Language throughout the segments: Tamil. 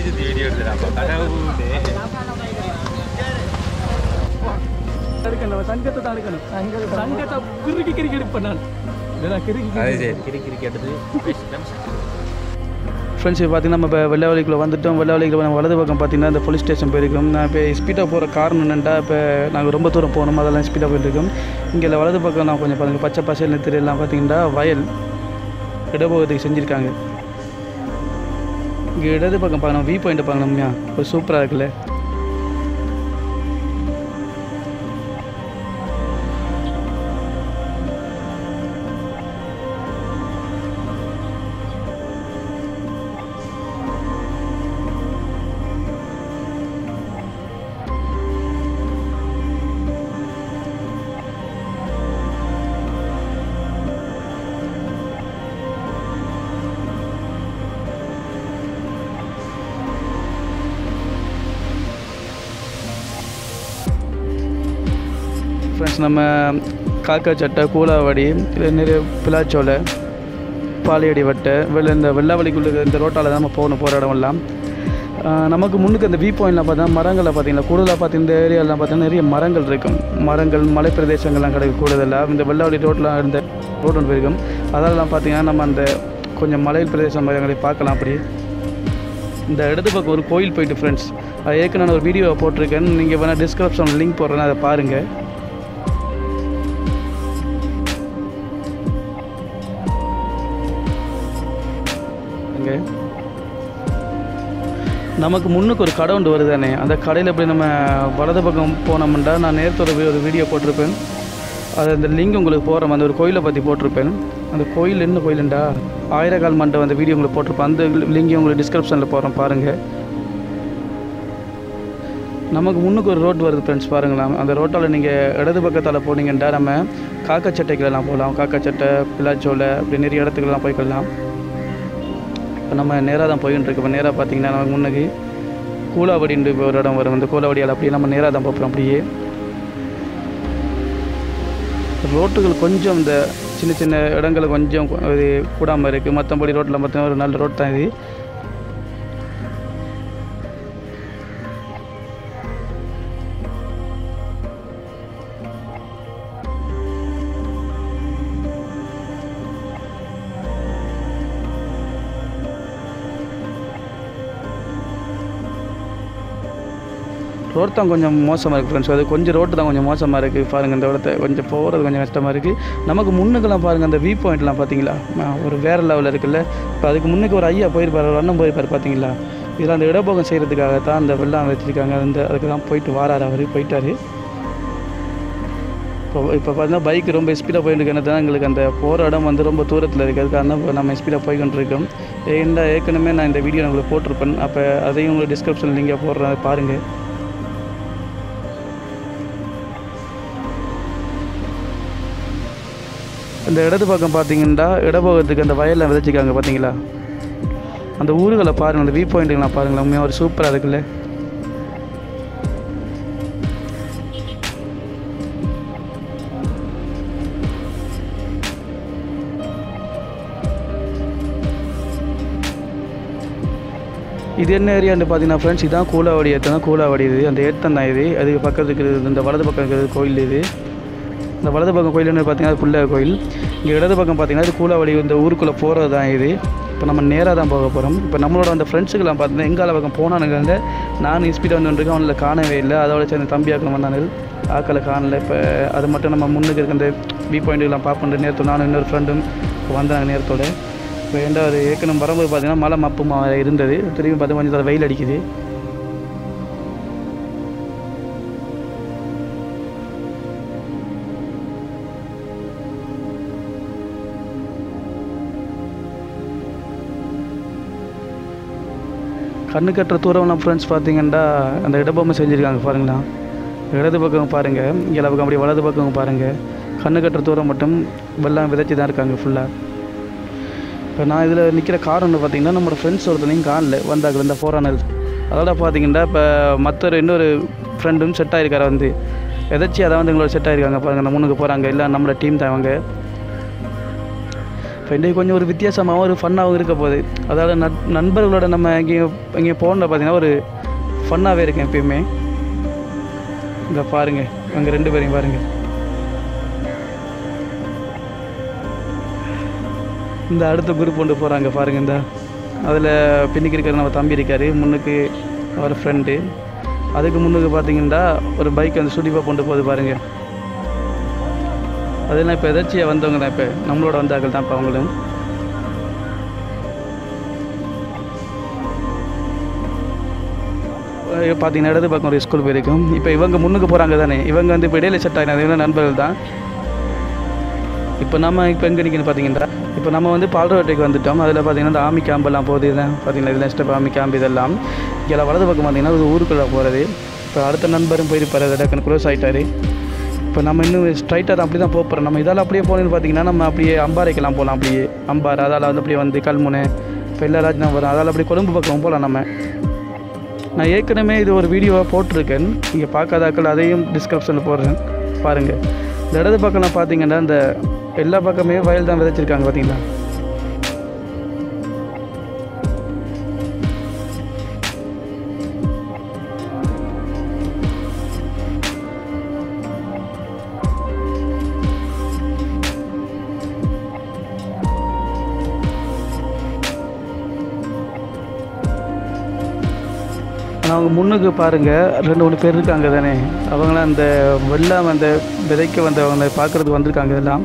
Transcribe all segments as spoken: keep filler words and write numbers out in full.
the video. Friends, if you நம்ம வெள்ளவெளிக்குள்ள வந்துட்டோம் வெள்ளவெளிக்குள்ள நம்ம வலது பக்கம் பார்த்தீங்கன்னா அந்த போலீஸ் ஸ்டேஷன் போயிருக்கோம் நான் இப்போ ஸ்பீடாக போகிற காரணம் என்னென்னா இப்போ நாங்கள் ரொம்ப தூரம் போகணும் அதெல்லாம் ஸ்பீடாக போயிட்டுருக்கோம் இங்கே வலது பக்கம் நான் கொஞ்சம் பாருங்கள் பச்சை பசையில் தெரியலாம் பார்த்தீங்கன்னா வயல் இடபோகத்துக்கு செஞ்சுருக்காங்க இங்கே இடது பக்கம் பார்க்கணும் வியூ பாயிண்ட் பார்க்கணும்யா ஒரு சூப்பராக இருக்குல்ல ஃப்ரெண்ட்ஸ் நம்ம காக்கா சட்டை கூலாவடி நிறைய பிளாச்சோலை பாலையடி வட்டை வெளில இந்த வெள்ளாவளிக்குள்ள இந்த ரோட்டால் தான் நம்ம போகணும் போகிற இடம் எல்லாம் நமக்கு முன்னுக்கு அந்த வியூ பாயிண்ட்லாம் பார்த்தா மரங்களை பார்த்தீங்கன்னா கூடுதலாக பார்த்து இந்த ஏரியாலாம் பார்த்தீங்கன்னா நிறைய மரங்கள் இருக்கும் மரங்கள் மலை பிரதேசங்கள்லாம் கிடைக்கும் கூடுதலாக இந்த வெள்ளாவளி ரோட்லாம் இருந்த ரோட் ஒன்று இருக்கும் அதெல்லாம் பார்த்தீங்கன்னா நம்ம அந்த கொஞ்சம் மலை பிரதேச மரங்களை பார்க்கலாம் அப்படி இந்த இடத்து பக்கம் ஒரு கோயில் போயிட்டு ஃப்ரெண்ட்ஸ் அது ஏற்கனவே நான் ஒரு வீடியோவை போட்டிருக்கேன் நீங்கள் வேணால் டிஸ்கிரிப்ஷனில் லிங்க் போடுறேன்னா அதை பாருங்கள் நமக்கு முன்னுக்கு ஒரு கடை ஒன்று வருதானே அந்த கடையில் போய் நம்ம வலது பக்கம் போனோம்னா நான் நேரத்தோட ஒரு வீடியோ போட்டிருப்பேன் அது அந்த லிங்க் உங்களுக்கு போகிற அந்த ஒரு கோயிலை பற்றி போட்டிருப்பேன் அந்த கோயில் என்ன கோயிலுண்டா ஆயிரக்கால் மண்டபம் அந்த வீடியோ உங்களுக்கு போட்டிருப்பேன் அந்த லிங்கையும் உங்களுக்கு டிஸ்கிரிப்ஷனில் போகிறேன் பாருங்கள் நமக்கு முன்னுக்கு ஒரு ரோட் வருது ஃப்ரெண்ட்ஸ் பாருங்களேன் அந்த ரோட்டால் நீங்கள் இடது பக்கத்தால் போனீங்கன்னா நம்ம காக்காச்சட்டைக்கெல்லாம் போகலாம் காக்காச்சட்டை பிளாச்சோலை அப்படி நிறைய இடத்துக்கெல்லாம் போய்க்கலாம் இப்போ நம்ம நேராக தான் போயின்னு இருக்கோம் நேராக பார்த்தீங்கன்னா நமக்கு முன்னுக்கு கூலாவடின்னு ஒரு இடம் வரும் அந்த கூலாவடியால் அப்படியே நம்ம நேராக தான் பார்ப்போம் அப்படியே ரோட்டுகள் கொஞ்சம் இந்த சின்ன சின்ன இடங்கள் கொஞ்சம் இது கூடாமல் இருக்குது மற்றபடி ரோட்டில் பார்த்தீங்கன்னா ஒரு நல்ல ரோட் தான் இது ரோட் தான் கொஞ்சம் மோசமாக இருக்குது ஃப்ரெண்ட்ஸ் அது கொஞ்சம் ரோட்டு தான் கொஞ்சம் மோசமாக இருக்குது பாருங்கள் இந்த இடத்த கொஞ்சம் போகிறது கொஞ்சம் கஷ்டமாக இருக்குது நமக்கு முன்னுக்கெல்லாம் பாருங்கள் அந்த வியூ பாயிண்ட்லாம் பார்த்தீங்களா ஒரு வேறு லெவலில் இருக்குல்ல இப்போ அதுக்கு முன்னுக்கு ஒரு ஐயா போயிருப்பார் ஒரு அண்ணன் போயிருப்பார் பார்த்தீங்களா இதில் அந்த இடப்போகம் செய்கிறதுக்காக தான் அந்த வெள்ளம் வச்சுருக்காங்க அந்த அதுக்கு தான் போயிட்டு வாரார் அவர் போயிட்டார் இப்போ இப்போ பார்த்தீங்கன்னா பைக் ரொம்ப ஸ்பீடாக போயிட்டுருக்கேன் தான் எங்களுக்கு அந்த போகிற இடம் வந்து ரொம்ப தூரத்தில் இருக்குது அதுக்காக தான் நம்ம ஸ்பீடாக போய்கொண்டிருக்கோம் ஏன்னா ஏற்கனவே நான் இந்த வீடியோ உங்களுக்கு போட்டிருப்பேன் அப்போ அதையும் உங்களுக்கு டிஸ்கிரிப்ஷன் லிங்காக போடுறேன் பாருங்கள் இந்த இடது பக்கம் பார்த்தீங்கன்னா இடபோகத்துக்கு அந்த வயலில் விதைச்சிக்காங்க பார்த்தீங்களா அந்த ஊர்களை பாருங்கள் அந்த வியூ பாயிண்ட்டுங்களாம் பாருங்களேன் உண்மையாக ஒரு சூப்பராக இருக்குல்ல இது என்ன ஏரியான்னு பார்த்தீங்கன்னா ஃப்ரெண்ட்ஸ் இதுதான் கூலாவடி ஏற்றம் தான் கூலாவடி இது அந்த ஏற்றம் தான் இது அதுக்கு பக்கத்துக்கு இந்த வலது பக்கம் இருக்கிறது கோயில் இது இந்த வலது பக்கம் கோயிலுன்னு பார்த்தீங்கன்னா அது பிள்ளையார் கோயில் இங்கே இடது பக்கம் பார்த்தீங்கன்னா அது கூலாவடி இந்த ஊருக்குள்ளே போகிறது தான் இது இப்போ நம்ம நேராக தான் போக போகிறோம் இப்போ நம்மளோட அந்த ஃப்ரெண்ட்ஸுக்கெல்லாம் பார்த்தீங்கன்னா எங்கால பக்கம் போனானுங்க நான் ஸ்பீடாக வந்துருக்கேன் அவனில் காணவே இல்லை அதோட சேர்ந்து தம்பி ஆக்கணும் வந்தாங்க ஆக்களை காணலை இப்போ அது மட்டும் நம்ம முன்னுக்கு இருக்க அந்த வியூ பாயிண்ட்டுக்கெல்லாம் பார்ப்போம் நேரத்தோடு நானும் இன்னொரு ஃப்ரெண்டும் வந்தாங்க நேரத்தோடு இப்போ எந்த ஒரு ஏற்கனவே வரும்போது பார்த்தீங்கன்னா மழை மப்புமா இருந்தது திரும்பி பார்த்து கொஞ்சம் வெயில் அடிக்குது கண்ணு கட்டுற தூரம்லாம் ஃப்ரெண்ட்ஸ் பார்த்தீங்கன்னா அந்த இடபொம்மை செஞ்சுருக்காங்க பாருங்களா இடது பக்கம் பாருங்கள் இங்கே பக்கம் அப்படியே வலது பக்கம் பாருங்கள் கண்ணு கட்டுற தூரம் மட்டும் வெள்ளம் விதைச்சி தான் இருக்காங்க ஃபுல்லாக இப்போ நான் இதில் நிற்கிற காரணம்னு பார்த்தீங்கன்னா நம்மளோட ஃப்ரெண்ட்ஸ் ஒருத்தனையும் காணல வந்தாக்கள் இந்த ஃபோரானல் அதோட பார்த்தீங்கன்னா இப்போ மற்றொரு இன்னொரு ஃப்ரெண்டும் செட் ஆகிருக்காரு வந்து எதாச்சும் அதான் வந்து எங்களோட செட் ஆகிருக்காங்க பாருங்கள் நம்ம முன்னுக்கு போகிறாங்க இல்லை நம்மளோட டீம் தான் அவங்க ஸோ இன்றைக்கு கொஞ்சம் ஒரு வித்தியாசமாகவும் ஒரு ஃபன்னாகவும் இருக்க போகுது. அதாவது நட் நண்பர்களோட நம்ம எங்கேயும் இங்கே போனில் பார்த்திங்கன்னா ஒரு ஃபன்னாகவே இருக்கேன் எப்பயுமே. இதை பாருங்கள், அங்கே ரெண்டு பேரையும் பாருங்கள். இந்த அடுத்த குரூப் கொண்டு போகிறாங்க பாருங்கள். இந்த அதில் பின்னுக்கு இருக்கிற நம்ம தம்பி இருக்கார், முன்னுக்கு அவர் ஃப்ரெண்டு, அதுக்கு முன்னுக்கு பார்த்தீங்கன்னா ஒரு பைக் வந்து சுடிப்பாக கொண்டு போகுது பாருங்கள். அதெல்லாம் இப்போ எதர்ச்சியாக வந்தவங்க தான், இப்போ நம்மளோட வந்தார்கள் தான் இப்போ அவங்களும். பார்த்தீங்கன்னா இடது பக்கம் ஒரு ஸ்கூல் போயிருக்கும். இப்போ இவங்க முன்னுக்கு போகிறாங்க தானே, இவங்க வந்து இப்போ இடையில செட் ஆகினாங்க, இவங்க நண்பர்கள் தான். இப்போ நம்ம இப்போ எங்கே நிற்கணும்னு பார்த்தீங்கன்னா இப்போ நம்ம வந்து பால்ரோட்டைக்கு வந்துவிட்டோம். அதில் பார்த்திங்கன்னா இந்த ஆமி கேம்பெல்லாம் போகுது தான் பார்த்திங்கன்னா, இதெல்லாம் ஸ்டெப் ஆமி கேம்ப் இதெல்லாம். இங்கே வலது பக்கம் பார்த்திங்கன்னா ஒரு ஊருக்குள்ளே போகிறது. இப்போ அடுத்த நண்பரும் போயிருப்பார், அதை டக்குன்னு க்ளோஸ் ஆகிட்டார். இப்போ நம்ம இன்னும் ஸ்ட்ரைட்டாக தான் அப்படி தான் போகிறோம். நம்ம இதால் அப்படியே போகணுன்னு பார்த்திங்கன்னா நம்ம அப்படியே அம்பாறைக்கெல்லாம் போகலாம். அப்படியே அம்பாறை அதால் வந்து அப்படியே வந்து கல்முனை இப்போ எல்லா ராஜ்தான் வரும். அதால் அப்படியே கொழும்பு பக்கம் போகலாம். நம்ம நான் ஏற்கனவே இது ஒரு வீடியோவாக போட்டிருக்கேன், நீங்கள் பார்க்காதாக்கள் அதையும் டிஸ்கிரிப்ஷனில் போடுறேன் பாருங்கள். இந்த இடது பக்கம்லாம் பார்த்திங்கன்னா இந்த எல்லா பக்கமே வயல் தான் விதைச்சிருக்காங்க பார்த்தீங்களா. அவங்க முன்னுக்கு பாருங்கள் ரெண்டு மூணு பேர் இருக்காங்க தானே, அவங்களாம் அந்த வெள்ளம் அந்த விதைக்க வந்தவங்களை பார்க்குறதுக்கு வந்திருக்காங்க. இதெல்லாம்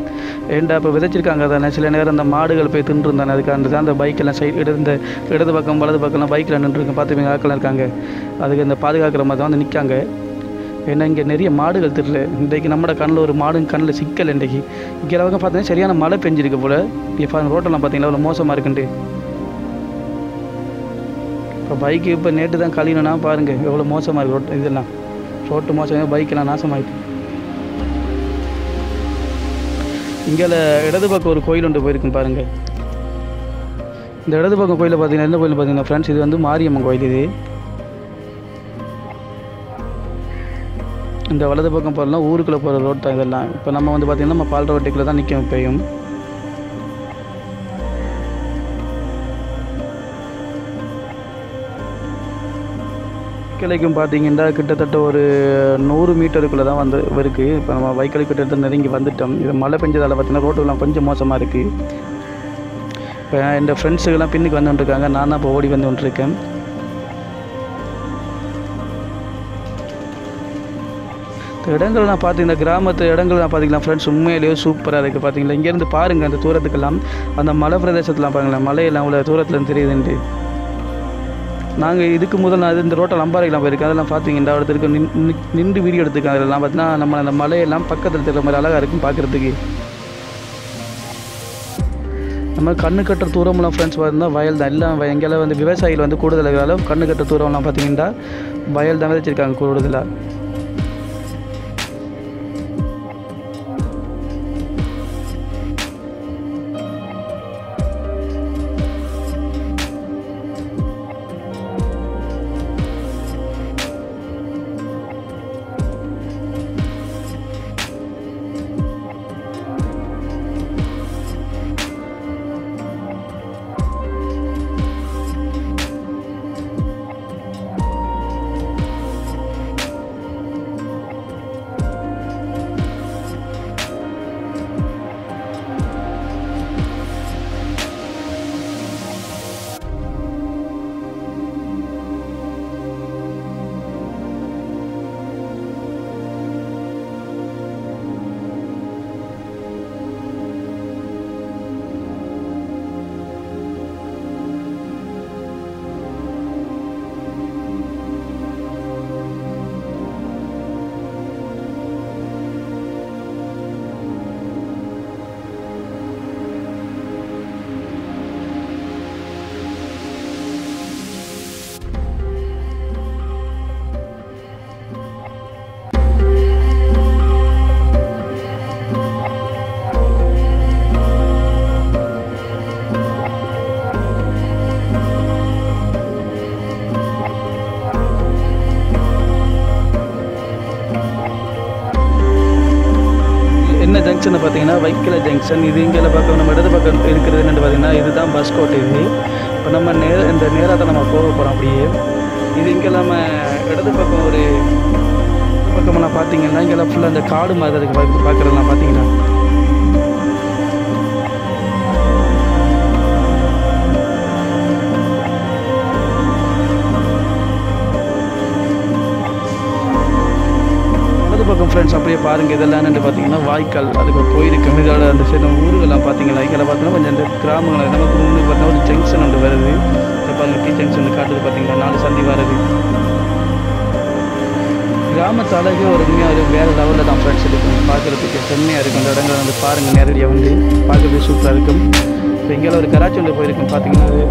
ஏண்டா இப்போ விதைச்சிருக்காங்க தானே. சில நேரம் அந்த மாடுகள் போய் தின்றுருந்தானே, அதுக்காண்டு தான் அந்த பைக்கெல்லாம் சைட் இடது இந்த இடது பக்கம் வலது பக்கம்லாம் பைக்கில் நின்றுருக்கேன் பார்த்துப்பீங்க. ஆக்கெல்லாம் இருக்காங்க, அதுக்கு இந்த பாதுகாக்கிற மாதிரி தான் வந்து நிற்காங்க. ஏன்னா இங்கே நிறைய மாடுகள் திருல இன்றைக்கு நம்மளோட கண்ணில் ஒரு மாடு கண்ணில் சிக்கல். இன்றைக்கு இங்கே பக்கம் பார்த்தீங்கன்னா சரியான மழை பெஞ்சிருக்கு போல். இப்போ ரோட்டெல்லாம் பார்த்தீங்கன்னா அவ்வளோ மோசமாக இருக்குண்டு. இப்போ பைக்கு இப்போ நேற்று தான் கழியணும்னா பாருங்கள் எவ்வளோ மோசமாக இருக்குது ரோட்டு. இதெல்லாம் ரோட்டு மோசமாக பைக்கெல்லாம் நாசமாகிட்டு. இங்கே இடது பக்கம் ஒரு கோயில் ஒன்று போயிருக்குன்னு பாருங்கள். இந்த இடது பக்கம் கோயிலில் பார்த்தீங்கன்னா எந்த கோயில் பார்த்தீங்கன்னா ஃப்ரெண்ட்ஸ், இது வந்து மாரியம்மன் கோயில். இது இந்த வலது பக்கம் போகிறலாம் ஊருக்குள்ளே போகிற ரோட் தான் இதெல்லாம். இப்போ நம்ம வந்து பார்த்திங்கன்னா நம்ம பால் ரோட்டுக்குள்ளே தான் நிற்கும் இப்போயும். வைக்கலைக்கும் பார்த்தீங்கன்னா கிட்டத்தட்ட ஒரு நூறு மீட்டருக்குள்ளே தான் வந்து இருக்குது. இப்போ நம்ம வைக்கலை கிட்ட நெருங்கி வந்துவிட்டோம். இது மழை பெஞ்சதால் பார்த்தீங்கன்னா ரோட்டுலாம் கொஞ்சம் மோசமாக இருக்குது. இப்போ என் ஃப்ரெண்ட்ஸுக்கெல்லாம் பின்னுக்கு வந்துட்டுருக்காங்க, நான் தான் இப்போ ஓடி வந்து கொண்டிருக்கேன். இந்த இடங்கள் நான் பார்த்தீங்கன்னா கிராமத்து இடங்கள் நான் பார்த்தீங்கன்னா ஃப்ரெண்ட்ஸ் உண்மையிலேயே சூப்பராக இருக்குது பார்த்தீங்களா. இங்கேருந்து பாருங்கள் அந்த தூரத்துக்கெல்லாம் அந்த மலை பிரதேசத்துலாம் பாருங்களேன், மலையெல்லாம் அவ்வளோ தூரத்தில் தெரியுதுண்டு. நாங்கள் இதுக்கு முதல் நான் இது இந்த ரோட்டில் அம்பாறைக்கெல்லாம் போயிருக்கேன். அதெல்லாம் பார்த்தீங்கன்னா இடத்துக்கு நின் நின்று வீடியோ எடுத்துருக்கேன். அதெல்லாம் பார்த்தீங்கன்னா நம்ம அந்த மலையெல்லாம் பக்கத்தில் தெரிகிற மாதிரி அழகாக இருக்கும் பார்க்குறதுக்கு. நம்ம கண்ணு கட்டுற தூரம்லாம் ஃப்ரெண்ட்ஸ் பார்த்தீங்கன்னா வயல் தான். எல்லாம் எங்கேயால வந்து விவசாயிகள் வந்து கூடுதல் இருக்கிறதால கண்ணு கட்டுற தூரம்லாம் பார்த்தீங்கன்னா வயல் தான் விதைச்சிருக்காங்க கூடுதலாக. ஜங்ஷன் பார்த்தீங்கன்னா வைக்கல ஜங்ஷன். இது இங்கே பார்க்க நம்ம இடது பக்கம் இருக்கிறது என்னென்னு பார்த்தீங்கன்னா இதுதான் பஸ் கோட்டை. இது இப்போ நம்ம நே இந்த நேராக நம்ம போக போகிறோம் அப்படியே. இது இங்கே நம்ம இடது பக்கம் ஒரு பக்கமெல்லாம் பார்த்தீங்கன்னா இங்கெல்லாம் ஃபுல்லாக அந்த காடு மாதிரி அதுக்கு பார்த்து பார்க்குறதெல்லாம் பார்த்தீங்கன்னா இடது பக்கம் ஃப்ரெண்ட்ஸ் அப்படியே பாருங்கள். இதெல்லாம் என்னென்னு பார்த்தீங்கன்னா வாய்க்கால் அதுக்கு போயிருக்கோம். இதோட அந்த சரி நம்ம ஊருகெல்லாம் பார்த்தீங்கன்னா இங்கெல்லாம் பார்த்தோன்னா கொஞ்சம் அந்த கிராமங்கள் நமக்கு முன்னாடி பார்த்தீங்கன்னா ஒரு ஜங்ஷன் ஒன்று வருது. பாருங்கள் டீ ஜங்ஷன் காட்டுறது பார்த்தீங்கன்னா நாலு சந்தி வருது. கிராமத்து அழகே ஒரு உண்மையாக ஒரு வேறு லெவலில் தான் ஃப்ரெண்ட்ஸ் இருக்கும். பார்க்குறதுக்கு செம்மையாக இருக்கும். அந்த இடங்கள் வந்து பாருங்கள் நேரடியாக வந்து பார்க்குறதுக்கு சூப்பராக இருக்கும். இப்போ எங்கேயாவது ஒரு கராச்சி ஒன்று போயிருக்கோம் பார்த்தீங்கன்னா அது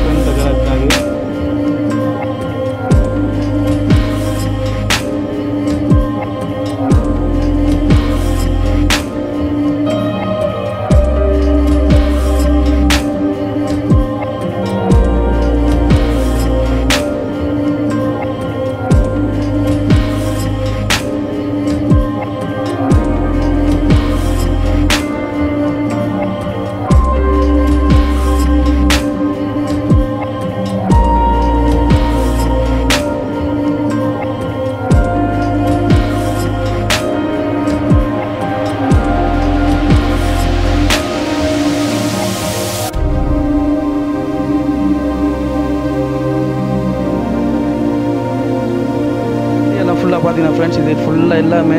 ஃப்ரெண்ட்ஸ் கராச்சாக ஃபுல்லாக பார்த்தீங்கன்னா ஃப்ரெண்ட்ஸ் இது ஃபுல்லாக எல்லாமே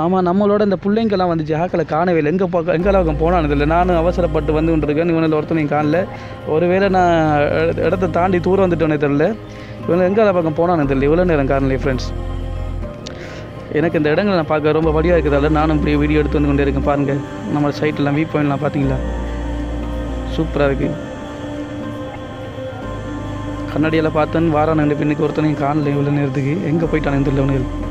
ஆமாம் நம்மளோட இந்த பிள்ளைங்கெல்லாம் வந்து ஜாக்களை காணவே இல்லை. எங்கே பக்கம் எங்கே பக்கம் போனானது இல்லை. நானும் அவசரப்பட்டு வந்து கொண்டிருக்கேன். இவனில் ஒருத்தனையும் காணல. ஒருவேளை நான் இடத்த தாண்டி தூரம் வந்துட்டோன்னே தெரில. இவங்க எங்கே பக்கம் போனானது இல்லை. இவ்வளோ நேரம் காணலையே ஃப்ரெண்ட்ஸ். எனக்கு இந்த இடங்களை நான் பார்க்க ரொம்ப வழியாக இருக்கிறதால நானும் இப்படி வீடியோ எடுத்து வந்து கொண்டே இருக்கேன். பாருங்கள் நம்மளோட சைட்டெலாம் வியூ பாயிண்ட்லாம் பார்த்தீங்களா சூப்பராக இருக்குது. கண்ணாடியெல்லாம் பார்த்தேன்னு வாரானு பின்னுக்கு ஒருத்தனையும் காணல. இவ்வளோ நேரத்துக்கு எங்கே போயிட்டானு தெரியல. ஒன்று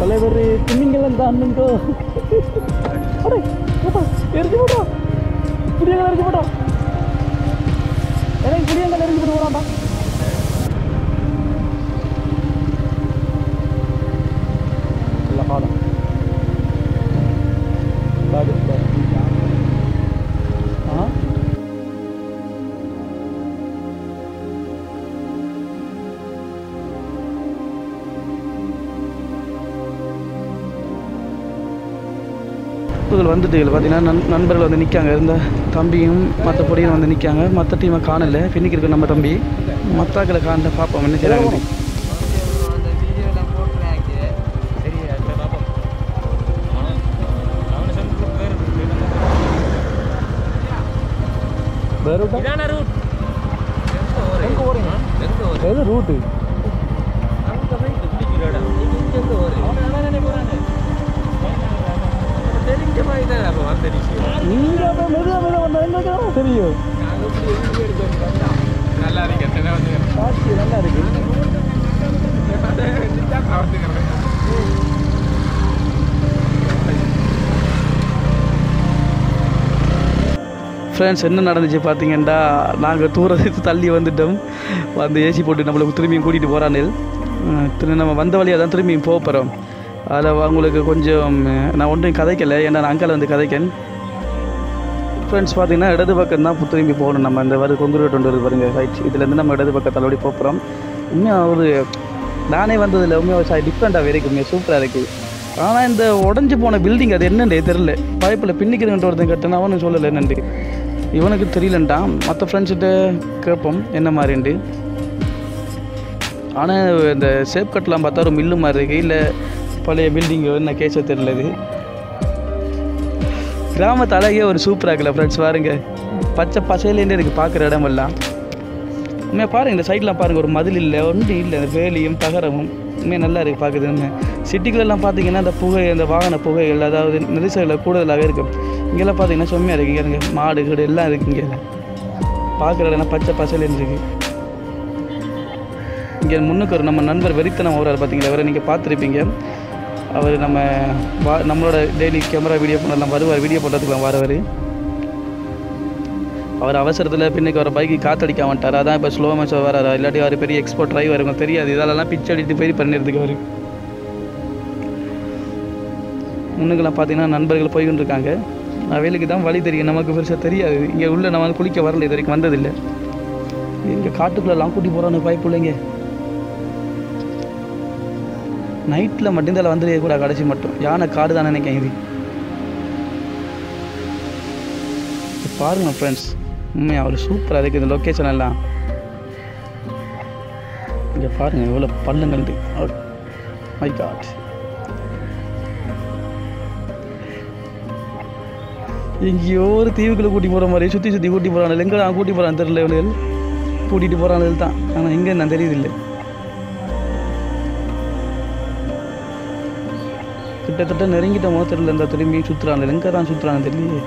தலைவர் திமிங்கலம் தான் அண்ணன்கோ. அடே போட்டா எரிஞ்சு போட்டா புரியங்கள் எரிஞ்சு போட்டா எனக்கு புரியங்கள் எரிஞ்சு போட்டு போகிறான்டா. இல்லை பாடம் வந்துட்டு பார்த்தீங்கன்னா நண் நண்பர்கள் வந்து நிற்காங்க. இருந்த தம்பியும் மற்ற பொடியும் வந்து நிற்காங்க. மற்ற டீமை காணலை. பின்னிக்கு இருக்க நம்ம தம்பி மத்தாக்களை காணல. பார்ப்போம் என்ன செய்யறாங்க. ரூட்டு நீங்க மெதுவாக மெதுவாக வந்தா என்ன தெரியும். Friends, என்ன நடந்துச்சு பார்த்தீங்கன்னா, நாங்கள் தூரத்து தள்ளி வந்துட்டோம். வந்து ஏசி போட்டு நம்மளுக்கு திரும்பியும் கூட்டிகிட்டு போகிறானே, திரு நம்ம வந்த வழியாக தான் திரும்பியும் போக போகிறோம். அதில் அவங்களுக்கு கொஞ்சம் நான் ஒன்றும் கதைக்கலை, ஏன்னா நான் அங்கால வந்து கதைக்கேன். ஃப்ரெண்ட்ஸ் பார்த்திங்கன்னா இடது பக்கம் தான் திரும்பி போகணும். நம்ம இந்த வரி கொங்குரு ரோட்டு வந்து பாருங்கள், ரைட், இதுலேருந்து நம்ம இடது பக்கம் தள்ளபடி போகிறோம். உண்மையாக ஒரு நானே வந்ததில் உண்மையாக டிஃப்ரெண்ட்டாகவே இருக்குமே, சூப்பராக இருக்குது. ஆனால் இந்த உடஞ்சி போன பில்டிங் அது என்னண்டே தெரில, பைப்பில் பின்னிக்கிறதுன்ற ஒருத்தன் கட்டணும், அவனு சொல்லலை என்னண்டு, இவனுக்கு தெரியலண்டான். மற்ற ஃப்ரெண்ட்ஸ்கிட்ட கேட்போம் என்ன மாதிரிண்டு. ஆனால் இந்த ஷேப் கட்டெலாம் பார்த்தா ஒரு மில்லு மாதிரி இருக்குது, இல்லை பழைய பில்டிங்கு என்ன கேட்ச தெரில. இது கிராமத்து அழகே ஒரு சூப்பராக இருக்குல்ல ஃப்ரெண்ட்ஸ், பாருங்க பச்சை பசையிலேருந்தே இருக்குது பார்க்குற இடமெல்லாம். உண்மையாக பாருங்கள், இந்த சைட்லாம் பாருங்கள், ஒரு மதில் இல்லை ஒன்று இல்லை, அந்த வேலியும் தகரமும் உண்மையாக நல்லா இருக்குது பார்க்குறது. உண்மை சிட்டிகளெல்லாம் பார்த்தீங்கன்னா அந்த புகை, அந்த வாகன புகைகள், அதாவது நெரிசல்கள் கூடுதலாக இருக்கும். இங்கெல்லாம் பார்த்தீங்கன்னா செம்மையாக இருக்குது, இங்கே இருக்குது மாடு கீடு எல்லாம் இருக்குது. இங்கே பார்க்குற இடம்னா பச்சை பசையிலேருந்து இருக்குது. இங்கே முன்னுக்கு ஒரு நம்ம நண்பர் வெறித்தனம் ஓடுறாரு பார்த்தீங்களா, வேறு நீங்கள் பார்த்துருப்பீங்க. அவர் நம்ம வா நம்மளோட டெய்லி கேமரா வீடியோ பண்ணலாம் வருவார், வீடியோ பண்ணுறதுக்குலாம் வரவர். அவர் அவசரத்தில் பின்னுக்கு வர பைக்கு காற்றடிக்க மாட்டார், அதான் இப்போ ஸ்லோ மோஷன் வராரு. இல்லாட்டி அவர் பெரிய எக்ஸ்போர்ட் டிரைவர் இருக்கும் தெரியாது, இதெல்லாம் பிச்சை அடித்து போய் பண்ணிடுறதுக்கு வரும். முன்னுக்கெல்லாம் பார்த்தீங்கன்னா நண்பர்கள் போய்கிட்டு இருக்காங்க. நான் வேலைக்கு தான் வழி தெரியும், நமக்கு பெருசாக தெரியாது. இங்கே உள்ள நம்ம குளிக்க வரல, இது வரைக்கும் வந்ததில்லை. இங்கே காட்டுக்குள்ளெல்லாம் கூட்டி போகிறான்னு பைப்பு இல்லைங்க. நைட்டில் மட்டும்தான் வந்துருக்க கூட, கடைசி மட்டும் யானை காடு தான் நினைக்கிறேன். இது பாருங்க ஃப்ரெண்ட்ஸ், உண்மையாக அவ்வளோ சூப்பராக இருக்குது இந்த லொக்கேஷன் எல்லாம். இங்கே பாருங்கள் எவ்வளோ பள்ளங்கள் இருக்குது, மை காட். எங்கேயோ ஒரு தீவுக்குள்ளே கூட்டி போகிற மாதிரி சுற்றி சுற்றி கூட்டி போகிறாங்க. எங்கே நான் கூட்டி போகிறான் தெரியல, இவர்கள் கூட்டிகிட்டு போகிறாங்க தான், ஆனால் எங்கே நான் தெரியுதில்லை. கிட்டத்தட்ட நெருங்கிட்ட மோத்தரில் இருந்தால் திரும்பி சுற்றுறாங்க, எங்கே தான் சுற்றுறாங்க தெரியலையே.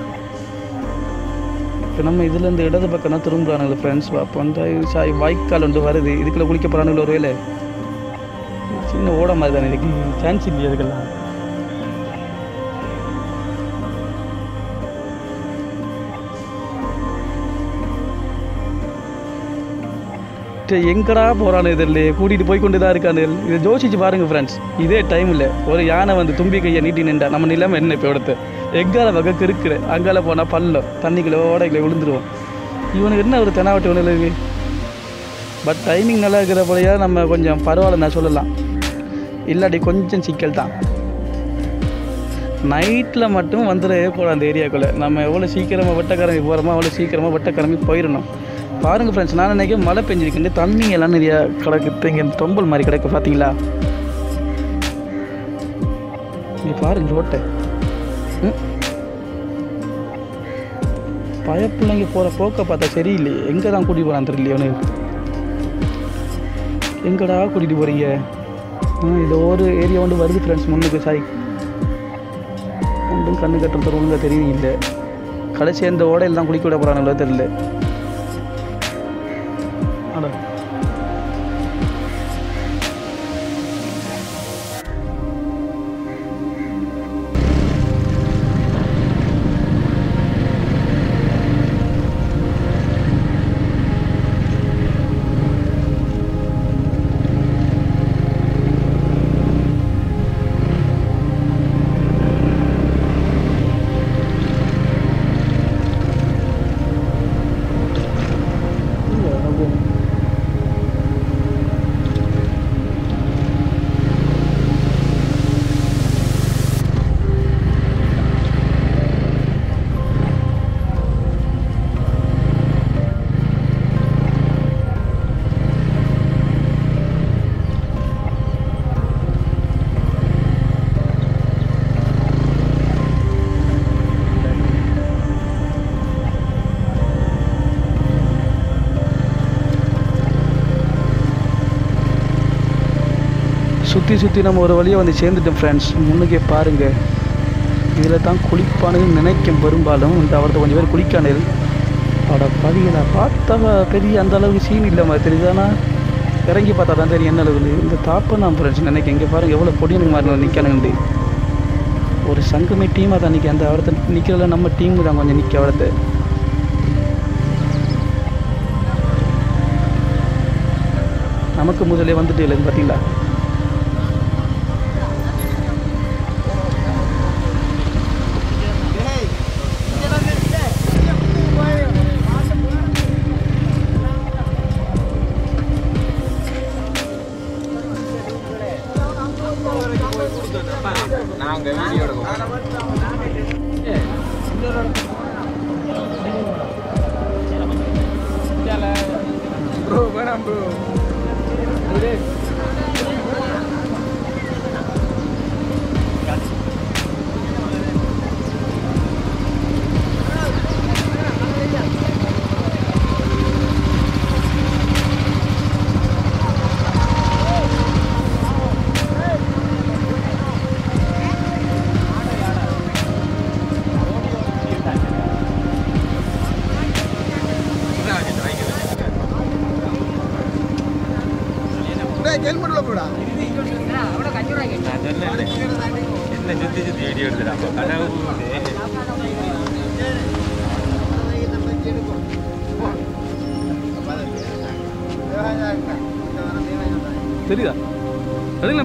இப்போ நம்ம இதுலேருந்து இடது பக்கம் தான் திரும்புகிறானுங்களே ஃப்ரெண்ட்ஸ். அப்போ வந்து சாய் வாய்க்கால் ஒன்று வருது, இதுக்குள்ளே குளிக்க போகிறானுங்கள ஒரு வேலை, சின்ன ஓட மாதிரி தானே இதுக்கு சான்ஸ் இல்லையா. அதுக்கெல்லாம் எங்கடா போகிறானு இதில் கூட்டிகிட்டு போய் கொண்டு தான் இருக்கானு. இதை யோசிச்சு பாருங்கள் ஃப்ரெண்ட்ஸ், இதே டைமில் ஒரு யானை வந்து தும்பி கையை நீட்டி நின்றா நம்ம நிலைமை என்ன இப்போ எடுத்து. எங்கால வகை கிறுக்குற, அங்கால போனால் பள்ளம், தண்ணிக்குள்ளே ஓடைகளை விழுந்துருவோம். இவனுக்கு என்ன ஒரு தெனாவட்டி ஒன்று இருக்குது. பட் டைமிங் நல்லா இருக்கிற போலையா நம்ம கொஞ்சம் பரவாயில்ல நான் சொல்லலாம், இல்லாட்டி கொஞ்சம் சிக்கல் தான். நைட்டில் மட்டும் வந்துடவே கூடாது அந்த ஏரியாக்குள்ளே. நம்ம எவ்வளோ சீக்கிரமாக வட்டக்கிழமை போகிறோமோ அவ்வளோ சீக்கிரமாக வட்டக்கிழமை போயிடணும். பாருங்கள் ஃப்ரெண்ட்ஸ், நான் நினைக்க மழை பெஞ்சிருக்குன்னு தண்ணி எல்லாம் நிறையா கிடக்கு, இங்கே தொம்பல் மாதிரி கிடக்கு பார்த்தீங்களா. இங்கே பாருங்கள் ரோட்டை, பயப்பிள்ளைங்க போகிற போக்கை பார்த்தா சரியில்லை. எங்கே தான் கூட்டிகிட்டு போகிறான் தெரியலையே, ஒன்று எங்கடா கூட்டிகிட்டு போகிறீங்க. இது ஒரு ஏரியா ஒன்று வருது ஃப்ரெண்ட்ஸ் முன்னுக்கு, சாய் ஒன்றும் கண்ணு கட்டுறது ஒழுங்காக தெரியும் இல்லை. கடைசி அந்த ஓடையில் தான் குளிக்க விட போகிறாங்களோ தெரியல. சுற்றி சுற்றி நம்ம ஒரு வழியாக வந்து சேர்ந்துட்டோம் ஃப்ரெண்ட்ஸ். முன்னுக்கே பாருங்கள், இதில் தான் குளிப்பானு நினைக்கும் பெரும்பாலும். இந்த அவர்கிட்ட கொஞ்சம் பேர் குளிக்கானது, அட பாதிங்க, நான் பார்த்தா பெரிய அந்த அளவுக்கு சீன் இல்லை மாதிரி தெரியுதுன்னா இறங்கி பார்த்தா தான் தெரியும் என்ன அளவுக்கு இந்த தாப்பை நான் பிரச்சனை எனக்கு எங்கே பாருங்கள் எவ்வளோ பொடியனுக்கு மாறணும் நிற்கணுங்கண்டி. ஒரு சங்கமே டீமாக தான் நிற்க அந்த அவரத்தை நிற்கிறதுல நம்ம டீமு தான் கொஞ்சம் நிற்க அவரத்தை. நமக்கு முதலே வந்துட்டு இல்லைன்னு பார்த்தீங்களா? தெரியுதா அதுங்களா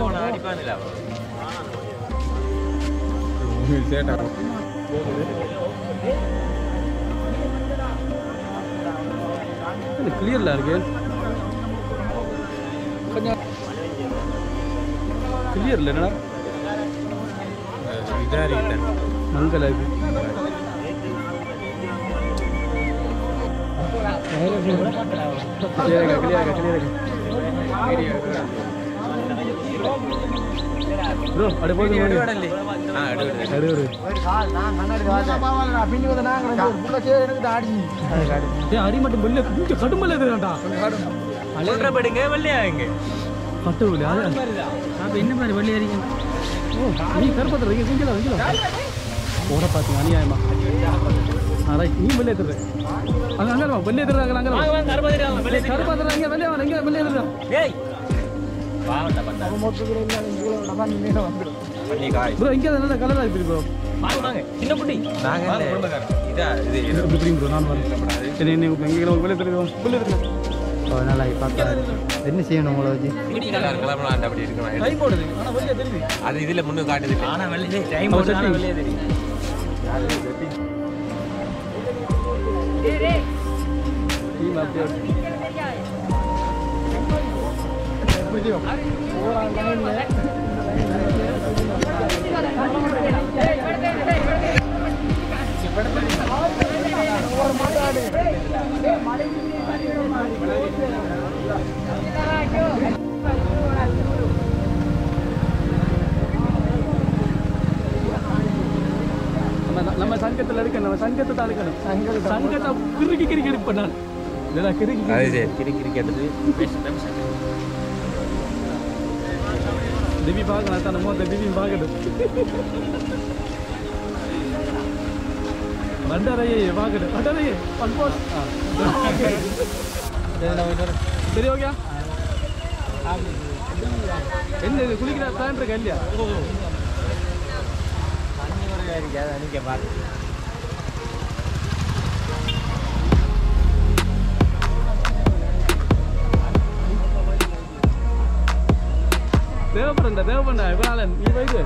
मोड़ा डिब्बा नहीं लावा मूवी सेट आ गया क्लियर ला रखे क्लियर लेना इधर इधर मंगल है क्लियर है क्लियर है क्लियर है bro adu podu adu adalli ha adu adu adu kaal na kannadi vaada pavala pinni vada naanga bulla ke enakku aadi eh ari mattum belle kunja kadumala eduranda alendra padunga vellayanga pattu ulla na enna mari vellayareenga oh nee karupathu reenga kunjala kunjala oda paathu aniyama arai nee velle edurra anga anga velle edurra anga anga karupathu velle karupathu anga velle anga velle edurra hey பாவடா பத்தா மோட்டருக்கு இல்ல இங்க நம்ம நின்னு வந்துறோம் பண்ணி காய் bro இங்க என்ன கலரா இருக்கு bro வாங்க சின்ன குட்டி நாங்க இதா இது இது ப்ரீம் bro நான் வரேன் சரி நீ எங்க ஒரு வேளை தெரியும் புள்ள இருக்கு அதனால ஐ பார்த்தா என்ன செய்யணும் மொளோஜி குட்டி நல்லா இருக்கலாம்ல அந்த அப்படி இருக்கணும் கை போடுது ஆனா வெளிய தெரியும் அது இதுல முன்ன காட்டுது ஆனா வெளிய டைம் போடுது வெளிய தெரியும் யாரு செட்டி டேய் டேய் டீம் அப்டேட் वीडियो और ऑनलाइन है ए पड़ते पड़ते और माता दे ए मालिक की बारी है मालिक इधर आ क्यों நம்ம சங்கத்துல இருக்க நம்ம சங்கத்தை தாளுக்கணும் சங்க சங்கத்தை கிறுக்கி கிறுக்கி எடுப்பனால இல்ல கிறுக்கி அது கிறுக்கி கிறுக்கி எடுத்து பேசிட்டோம் சங்க देवी भाग आता ना मोते देवी भाग मंडरा ये भाग हटना ये पंपोस तेरे हो गया इनने कुलिकरा प्लान पे गलिया पानी और यार क्या आने के बाद தேவப்பண்டா தேவப்பண்டா இவனாலன் நீ போயிடு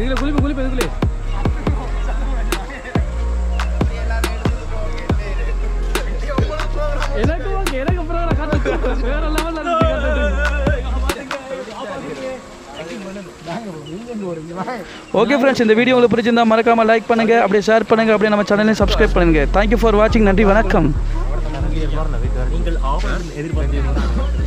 இதுல குளிப்பு குளிப்பு எதுக்குலே எனக்கு ஓகே எனக்கு ப்ரோக்ராம் காத்து வேற லெவல்ல இருந்து காத்து ஓகே फ्रेंड्स இந்த வீடியோ உங்களுக்கு பிடிச்சிருந்தா மறக்காம லைக் பண்ணுங்க அப்படியே ஷேர் பண்ணுங்க அப்படியே நம்ம சேனலையும் Subscribe பண்ணுங்க Thank you for watching நன்றி வணக்கம் நீங்கள் ஆவலன் எதிர்பார்த்தீங்க